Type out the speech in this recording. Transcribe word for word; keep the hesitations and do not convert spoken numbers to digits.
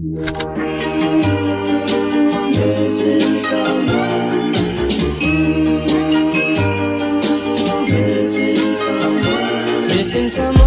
Missing someone, missing someone.